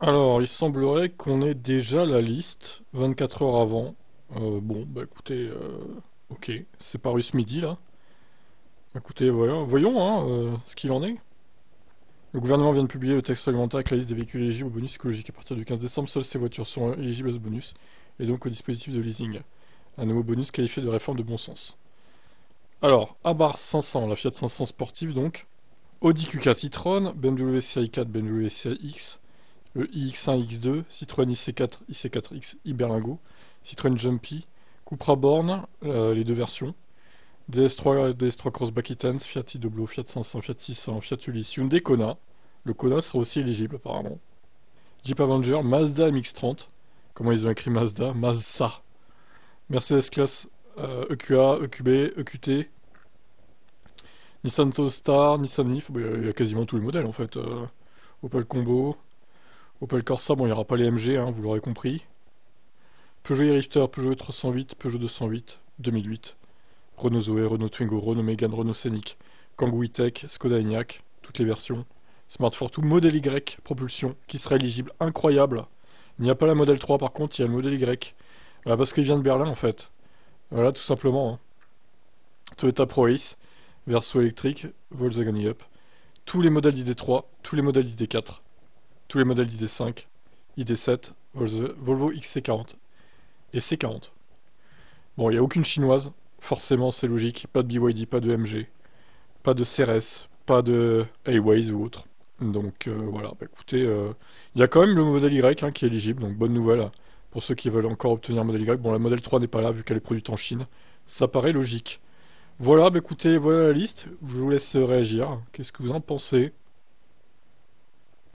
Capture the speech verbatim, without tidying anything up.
Alors, il semblerait qu'on ait déjà la liste vingt-quatre heures avant. Euh, bon, bah écoutez, euh, ok, c'est paru ce midi là. Écoutez, voyons, voyons hein, euh, ce qu'il en est. Le gouvernement vient de publier le texte réglementaire avec la liste des véhicules éligibles au bonus écologique. À partir du quinze décembre, seules ces voitures seront éligibles à ce bonus, et donc au dispositif de leasing. Un nouveau bonus qualifié de réforme de bon sens. Alors, Abarth cinq cents, la Fiat cinq cents sportive donc, Audi Q quatre e-tron, B M W i quatre, B M W i X, le i X un, i X deux, Citroën i C quatre, i C quatre X, iBerlingo, Citroën Jumpy, Cupra Born, euh, les deux versions, D S trois, D S trois Crossback-E-Tens, Fiat I W, Fiat cinq cents, Fiat six cents, Fiat Ulysse, Hyundai Kona, le Kona sera aussi éligible apparemment, Jeep Avenger, Mazda M X trente, comment ils ont écrit Mazda, Mazda, Mercedes-Classe euh, E Q A, E Q B, E Q T, Nissan Tostar, Nissan Nif, il bah, y a quasiment tous les modèles en fait, euh, Opel Combo, Opel Corsa, bon il n'y aura pas les M G, hein, vous l'aurez compris, Peugeot e Rifter, Peugeot trois cent huit, Peugeot deux cent huit, deux mille huit, Renault Zoé, Renault Twingo, Renault Mégane, Renault Scenic, Kangoo E-Tech, Skoda Enyaq, toutes les versions, Smart Fortwo, modèle Y, propulsion, qui sera éligible, incroyable, il n'y a pas la modèle trois par contre, il y a le modèle Y, bah, parce qu'il vient de Berlin en fait, voilà tout simplement, hein. Toyota Proace, Verso électrique, Volkswagen E-Up, tous les modèles I D trois, tous les modèles I D quatre, tous les modèles I D cinq, I D sept, Volvo X C quarante et C quarante. Bon, il n'y a aucune chinoise, forcément c'est logique, pas de B Y D, pas de M G, pas de C R S, pas de Airways ou autre. Donc euh, voilà, bah, écoutez, il euh, y a quand même le modèle Y hein, qui est éligible, donc bonne nouvelle pour ceux qui veulent encore obtenir un modèle Y. Bon, la modèle trois n'est pas là vu qu'elle est produite en Chine, ça paraît logique. Voilà, bah écoutez, voilà la liste, je vous laisse réagir, qu'est-ce que vous en pensez?